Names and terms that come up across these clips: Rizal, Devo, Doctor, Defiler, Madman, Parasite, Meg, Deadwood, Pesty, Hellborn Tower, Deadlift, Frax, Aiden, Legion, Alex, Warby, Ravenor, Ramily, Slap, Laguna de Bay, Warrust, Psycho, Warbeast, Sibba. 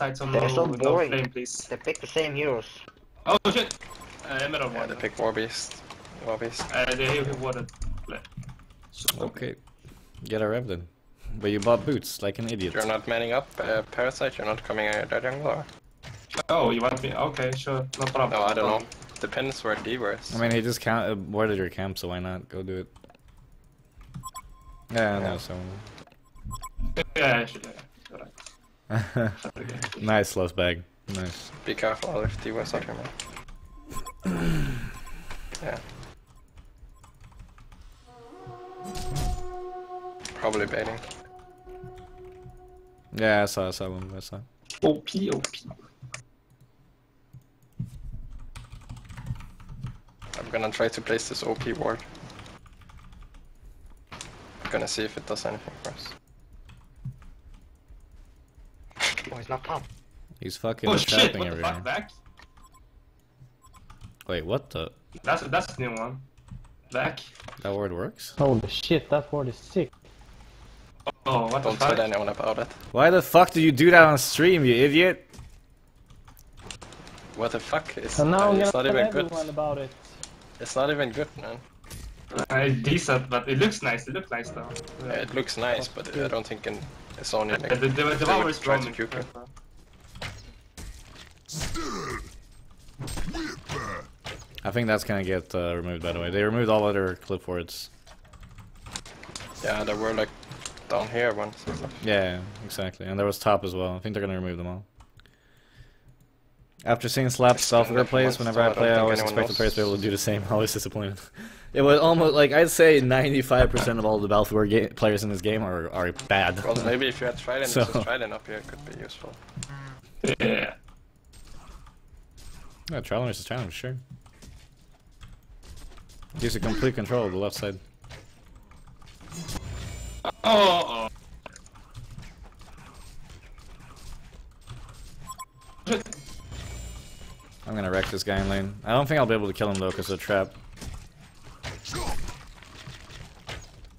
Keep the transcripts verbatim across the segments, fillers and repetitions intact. outside some They're so boring. Flame, please. They pick the same heroes. Oh shit! Uh, Emerald yeah, one. They pick Warbeast. Warbeast. Uh, they heal him water. So, okay. Get a rev then. But you bought boots like an idiot. You're not manning up, uh, Parasite, you're not coming out that jungle. Oh, you want me? Okay, sure. No problem. No, I don't know. Depends where D was. I mean, he just count uh, boarded your camp, so why not? Go do it. Yeah, yeah. no, so. Yeah, I should do that. Alright. Nice, lost bag. Nice. Be careful if D was out here, man. Yeah. Probably baiting. Yeah, I saw, I saw one, I saw. O P, O P. I'm gonna try to place this O P ward. I'm gonna see if it does anything for us. Oh, he's not up. He's fucking oh, trapping shit, everyone. Back? Wait, what the? That's that's the new one. Back. That ward works? Holy shit, that ward is sick. Oh, what the Don't fuck? Tell anyone about it. Why the fuck did you do that on stream, you idiot? What the fuck? It's, so now uh, it's not even good. About it. It's not even good, man. Uh, decent, but it looks nice. It looks nice though. Yeah, it looks nice, but I don't think in, it's only. Like, uh, the the, the tower is trying to puke it. I think that's gonna get uh, removed. By the way, they removed all other clip words. Yeah, there were like. Down here one. Yeah, exactly. And there was top as well. I think they're gonna remove them all. After seeing Slap's software plays, whenever I play, I always expect the players to be able to do the same. Always disappointed. It was almost like I'd say ninety-five percent of all the Balphagore players in this game are are bad. Well, maybe if you had Trident, so. just Trident up here, it could be useful. Yeah. Yeah, Trident is a challenge, sure. Gives you complete control of the left side. Oh, oh. I'm gonna wreck this guy in lane. I don't think I'll be able to kill him though, cause of the trap.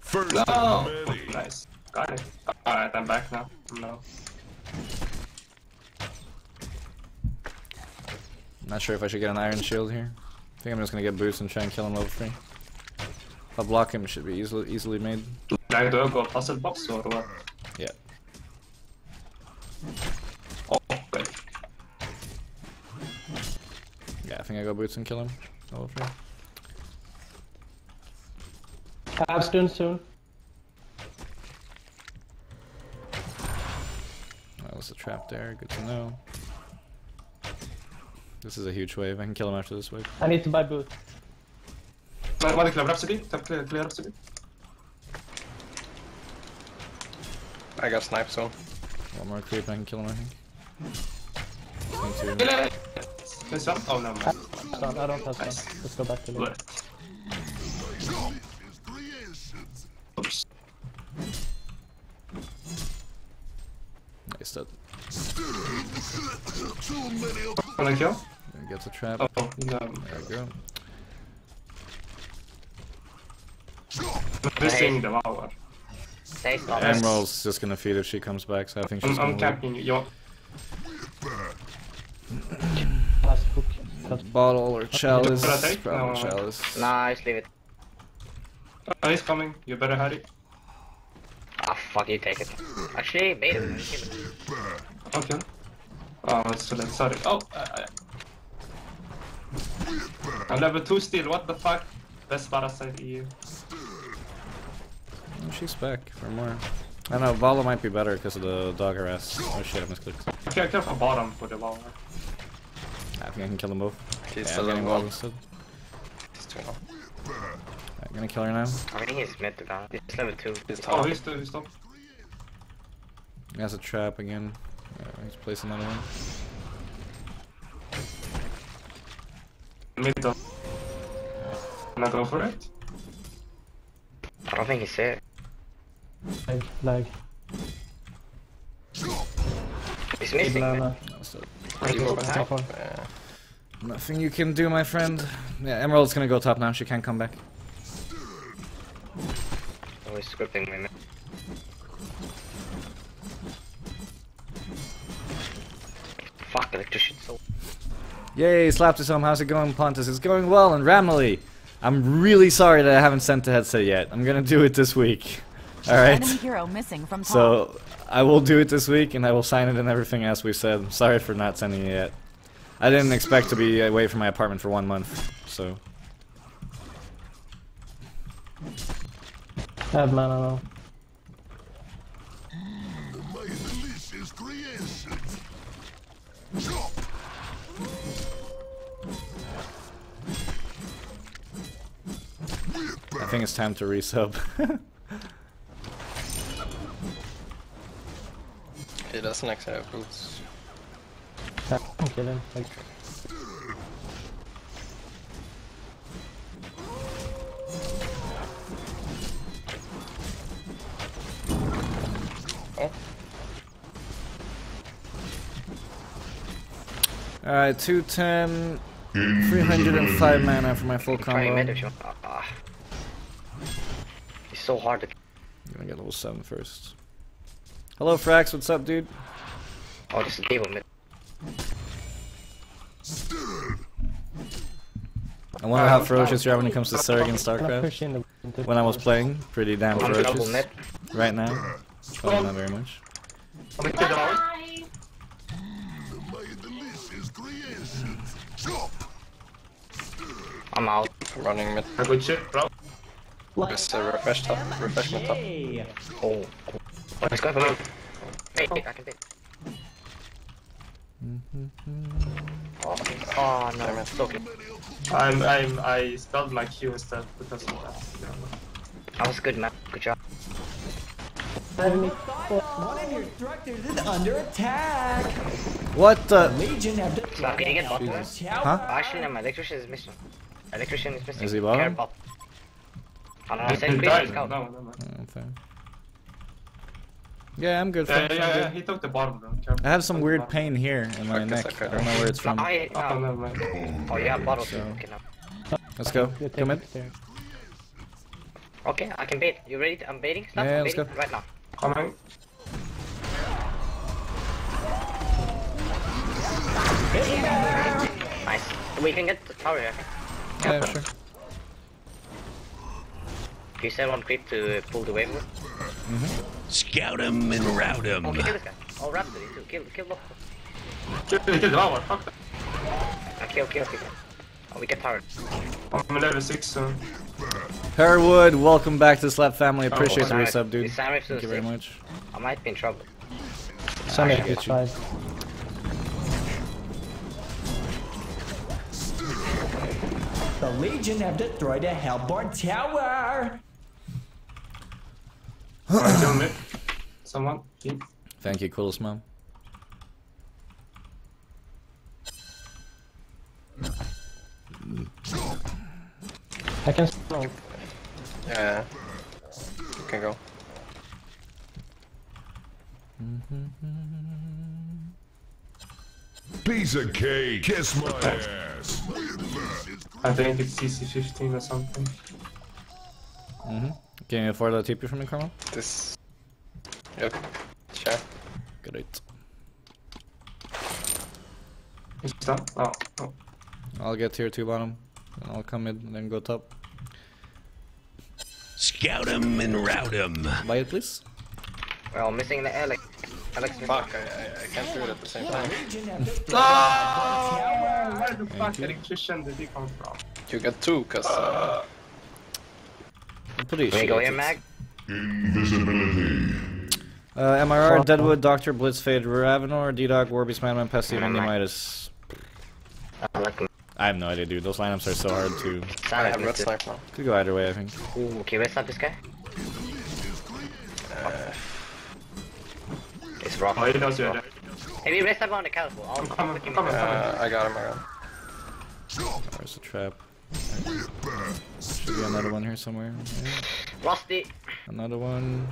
First no. Oh, nice. Got it. Alright, I'm back now. No. Not sure if I should get an iron shield here. I think I'm just gonna get boots and try and kill him level three. If I block him, it should be easily easily made. Like do I go past the box or what? Yeah. Oh, okay. Yeah, I think I go boots and kill him. Level three. Tab stun soon. That was a trap there, good to know. This is a huge wave, I can kill him after this wave. I need to buy boots. What clear Rhapsody? Clear Rhapsody? I got sniped, so. One more creep, I can kill him, I think. Kill it! This one? Oh, no, man. I don't have nice. One. Let's go back to the left. Oops. Nice, dead. Can I kill? Get the trap. Oh, no. There we go. Missing the power. Emerald's just gonna feed if she comes back, so I think she's I'm, I'm camping, yo. Bottle or chalice? No. chalice. Nice, leave it. Oh, he's coming, you better hurry. Ah, oh, fuck, you take it. Actually, made it. Okay. Oh, it's too late, sorry. Oh, uh, I'm level two still, what the fuck? Best Parasite E U. She's back for more. I know, Vala might be better because of the dog harass. Oh shit, I misclicked. Okay, I killed the bottom for the Vala. I think I can kill them both. She's yeah, still in Vala. He's turning off. I'm gonna kill her now. I think he's mid to down. He's level two. He's top. Oh, he's two, he's top. He has a trap again. Yeah, he's placing another one. Mid top. Can I go for it? I don't think he's there. Lag, lag. He's missing. No, no. Nothing you can do, my friend. Yeah, Emerald's gonna go top now. She can't come back. Oh, he's scripting me. electrician soul. Yay, Slap to some. How's it going, Pontus? It's going well, and Ramily. I'm really sorry that I haven't sent the headset yet. I'm gonna do it this week. Alright. So, I will do it this week, and I will sign it and everything as we said. I'm sorry for not sending it yet. I didn't expect to be away from my apartment for one month, so. I have mana. I think it's time to resub. He doesn't actually have boots. I don't get him. Like... Oh. Alright, two ten, three hundred five mana for my full combo. So hard to. I'm gonna get level seven first. Hello, Frax. What's up, dude? Oh, this is Devo, man. I wonder how ferocious you are when it comes to Zerg and StarCraft. When I was playing, pretty damn ferocious. Right now, probably not very much. Bye. I'm out. Running mid. Good shit, bro. Just uh, refresh top, refresh my top. Oh, let's go for move. Hey, I can take. Oh, oh no, man, it's okay. I'm, I'm, I spelled my Q instead because of that. That was good, man. Good job. One of your structures is under attack. What the? Legion have the. Slap, can you get bottom? Huh? Actually, no, my electrician is missing. Electrician is missing. Is he bottom? I don't know, he's no, no, no. Oh, yeah, I'm good. Yeah, yeah, yeah, yeah, he took the bottom though. I have some weird pain here in my neck. I don't know where it's from. No, I, no. Oh, no, no, no. Oh yeah, bottle. So. Okay, no. Let's go. Come in. Okay, I can bait. You ready? To, I'm baiting. Stop. Yeah, I'm baiting. Let's go. Right now. Coming. Nice. We can get the tower here. Yeah, sure. You send one creep to pull the wave. Mm-hmm. Scout him and route him. Oh, kill this guy. Oh, raptor, you kill, kill both. Kill, kill the tower, fuck that. Okay, okay, okay. Oh, we get powered. I'm level six, so... Herwood, welcome back to Slap Family. Appreciate oh, the right. resub, dude. Thank you very much. I might be in trouble. Sorry, I get you. The Legion have destroyed the Hellborn Tower! Someone, please. Thank you, coolest mom. I can smoke. Yeah. You can go. Piece of cake, kiss my ass. I think it's C C fifteen or something. Mm-hmm. Can you afford a T P from the Carmel? This... Yep. Sure. Great. Is that? Oh, oh. I'll get tier two bottom. And I'll come in and then go top. Scout him and route him. Buy it, please. Well, missing the Alex. Alex, fuck, I, I, I can't do it at the same time. Oh, where the fuck electrician did he come from? You got two, cause... Uh, I'm pretty sure. Can you go in, Meg? Invisibility. Uh, M R R, Deadwood, Doctor, Blitzfade, Ravenor, D-Dog, Warby, Madman, Pesty, and Midas. I have no idea, dude. Those lineups are so hard to... I have red sniper now. Could go either way, I think. Ooh, okay, let's not this guy. Uh, It's rock. Oh, he knows you're dead. Hey, we rest up on the catapult. I'll, I'm coming, I'm coming. Uh, I got him, I got him. There's the trap. Should be another one here somewhere. Yeah. Rusty! Another one.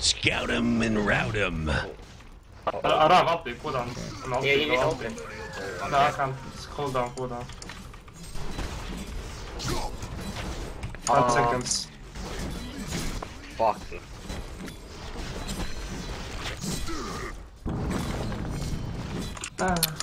Scout him and route him. I don't have up pull down. Yeah, you need to open. No, I can't. It's cool down, cool down. Five seconds. Fuck.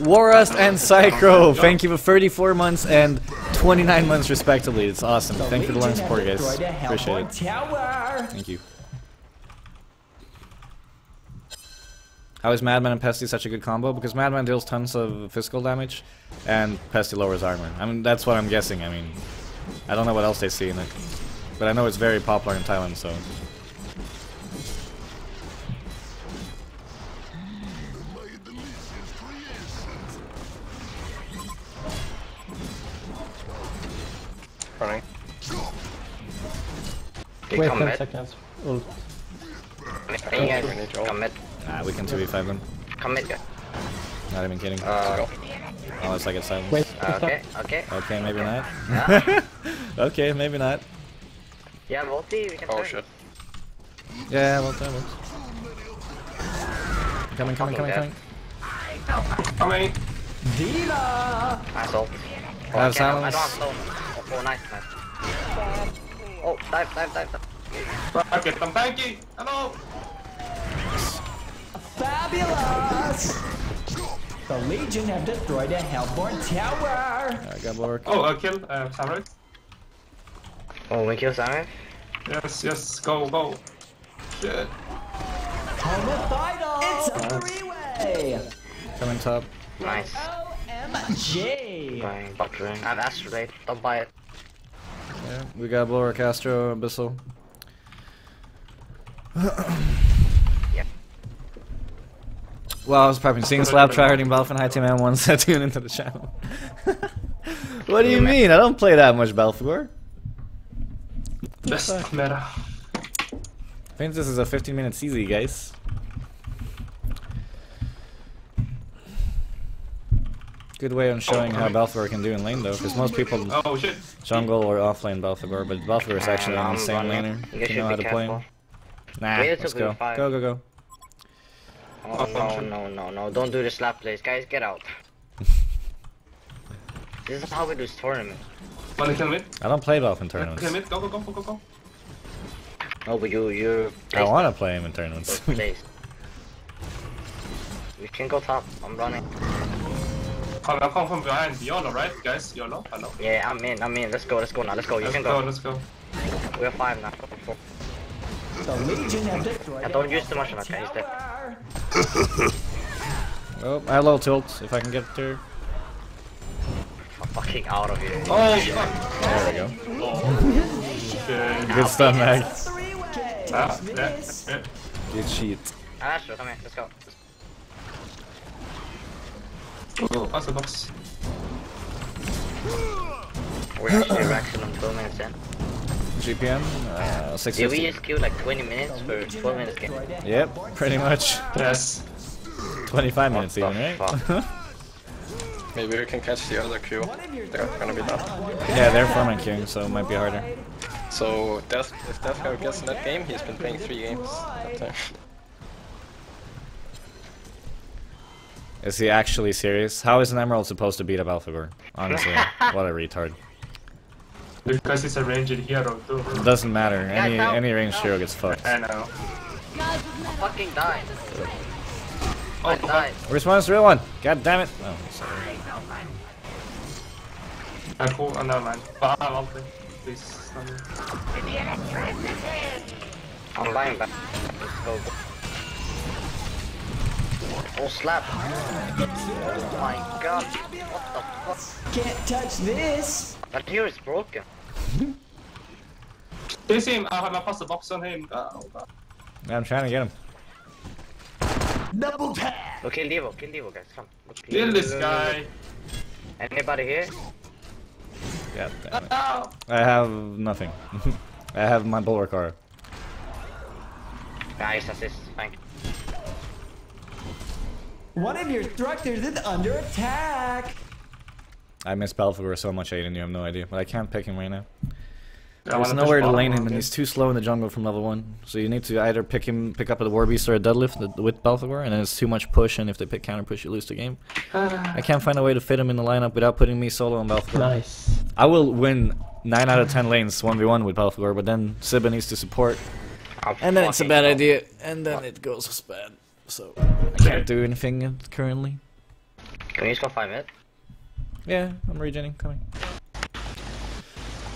Warrust and Psycho, thank you for thirty-four months and twenty-nine months respectively. It's awesome. Thank you for the long support, guys. Appreciate it. Thank you. How is Madman and Pesty such a good combo? Because Madman deals tons of physical damage, and Pesty lowers armor. I mean, that's what I'm guessing. I mean, I don't know what else they see in it, but I know it's very popular in Thailand, so... Running. Okay, wait ten seconds. Oh. Ah, we can two v five them. Commit, yeah. Not even kidding. Uh, Unless I get silenced. Wait, uh, okay, okay. Okay, maybe okay. not. Yeah. Okay, maybe not. Yeah, multi, we can Oh, turn. Shit. Yeah, well time works. Coming, coming, coming, coming. Coming! Dila! Asshole. Oh, I have silence. I don't have soul. Oh, nice, nice. Oh, dive, dive, dive, dive. Okay, I'm tanky! Hello! Fabulous! The Legion have destroyed a Hellborn Tower! I got more. Oh, a kill, uh, Samurai. Oh, we kill Samurai? Yes, yes, go, go. Shit. It's a three-way! Coming top. Nice. O M G! I'm Astrolate, don't buy it. Yeah, we got Blower, Castro, Abyssal. Yep. Well, I was probably seeing Slap, tryharding Balphagore, hi team, and one set tune into the channel. What do you mean? I don't play that much Balphagore. Best meta. I think this is a fifteen minute C Z, guys. Good way on showing oh, how Balphagore can do in lane though, because most people oh, jungle or offlane Balphagore, but Balphagore is actually an insane laner. You, you know how to careful. play him. Nah, Wait, let's go. Five. Go, go, go. Oh, no, no, no, no. Don't do the slap plays, guys. Get out. This is how we do this tournament. I don't play Balphagore in tournaments. Go, go, go, go, go. No, but you, you. I want to play him in tournaments. We can go top. I'm running. Come, I come from behind. Yolo, right, guys? Yolo? Hello? Yeah, I'm in, I'm in. Let's go, let's go now. Let's go, you let's can go. go. Let's go, We're five now. Four. I don't use the mushroom, okay? He's dead. Well, I low tilt if I can get there. I'm fucking out of here. Oh, fuck. There we go. Good stuff, Meg. Ah, yeah, yeah. Good cheat. Ah, sure, come here. Let's go. Oh, pass the box. We're actually maximum twelve minutes in. G P M, uh, six. Did we just queue like twenty minutes for twelve minutes game? Yep, pretty much. Yes. twenty-five minutes even, right? Maybe we can catch the other queue. They're gonna be done. Yeah, they're four man queuing, so it might be harder. So, Death, if Deathgar gets in that game, he's been playing three games that time. Is he actually serious? How is an Emerald supposed to beat a Balphagore? Honestly, what a retard. Because he's a ranged hero too. It doesn't matter. Any yeah, any ranged hero gets fucked. I know. Guys, I fucking died. Oh, I died. Where's my real one? God damn it! Oh, sorry. I pull another man. But I love it. Please. I'm lying back. Let's go. Oh, slap! Oh my god! What the fuck? Can't touch this! That here is broken. Do you see him? I have my pasta box on him. Oh, god. Yeah, I'm trying to get him. Double tap! Okay, Devo, kill Devo, guys. Come. Okay. Kill this guy! Anybody here? Yeah, damn it. Oh. I have nothing. I have my bulwark aura. Nice assist, thank you. One of your structures is under attack! I miss Balphagore so much, Aiden, you have no idea, but I can't pick him right now. Yeah, There's nowhere to lane him, and he's too slow in the jungle from level one. So you need to either pick him, pick up a Warbeast or a Deadlift with Balphagore, and then it's too much push, and if they pick counter push, you lose the game. Uh, I can't find a way to fit him in the lineup without putting me solo on Balphagore. Nice. I will win nine out of ten lanes one v one with Balphagore, but then Sibba needs to support, and then it's a bad idea, and then it goes bad. So I can't do anything currently. Can we just go five it? Yeah, I'm regening, coming.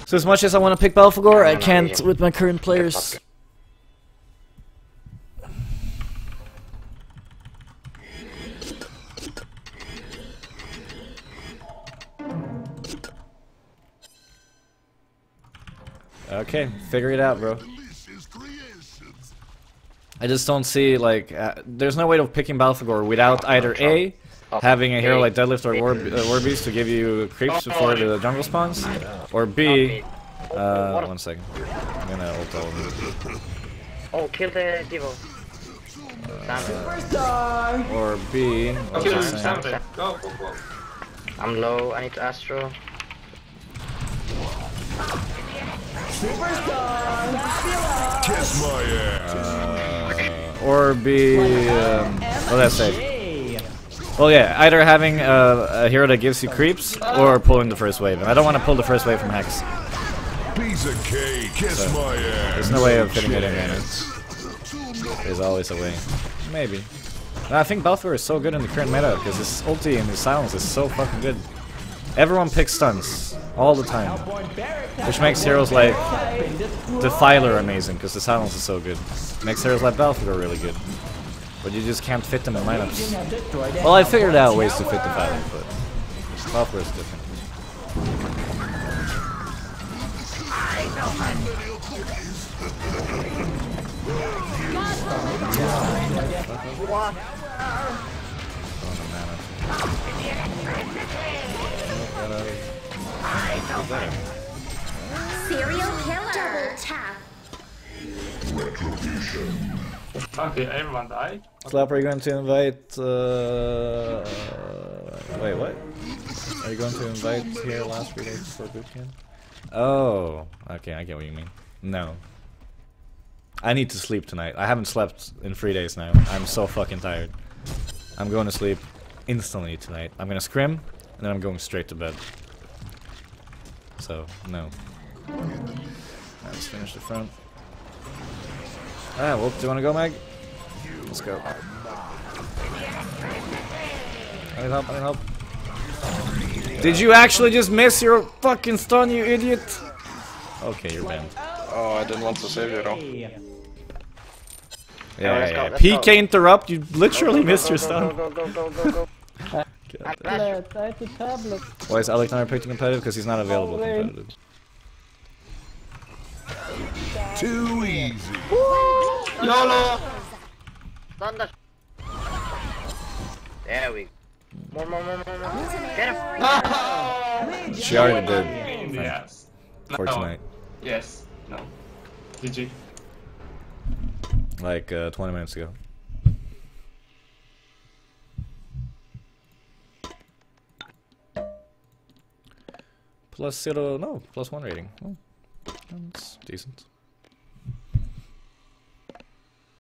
So as much as I want to pick Balphagore, I can't regen with my current players. Okay, figure it out, bro. I just don't see, like, uh, there's no way of picking Balphagore without either A, having a hero like Deadlift or Warbeast to give you creeps before the jungle spawns, or B, uh, one second, I'm gonna ult all of them. Oh, kill the Devo. Superstar! Or B, kill something. Go, go, go. I'm low, I need to Astro. Superstar! Kiss my ass! Uh, or be. Um, well, that's safe. Well, yeah, either having a, a hero that gives you creeps or pulling the first wave. And I don't want to pull the first wave from Hex. Piece of cake. Kiss so, my ass. There's no way of fitting it in, man. There's always a way. Maybe. And I think Balfour is so good in the current meta because his ulti and his silence is so fucking good. Everyone picks stuns. All the time. Which makes heroes like Defiler amazing, because the silence is so good. Makes heroes like Balphagore really good. But you just can't fit them in lineups. Well, I figured out ways to fit Defiler, but Balphagore is different. Oh, serial killer. Double tap. Okay, everyone died. Slap, are you going to invite? Uh, wait, what? Are you going to invite here last week for bootcamp? Oh, okay, I get what you mean. No, I need to sleep tonight. I haven't slept in three days now. I'm so fucking tired. I'm going to sleep instantly tonight. I'm gonna scrim, and then I'm going straight to bed. So, no. Let's finish the front. Ah, well, do you want to go, Meg? Let's go. I need help, I need help. Did you actually just miss your fucking stun, you idiot? Okay, you're banned. Oh, I didn't want to save you at all. Yeah, yeah, yeah. P K interrupt, you literally missed your stun. Why is Alex not picked to competitive? Because he's not available competitive. Too easy. YOLO! There we go. More, more, more, more, more. Get him! She already did. Yes. For tonight. Yes. No. G G. Like uh, twenty minutes ago. Plus zero, no, plus one rating. Oh, that's decent.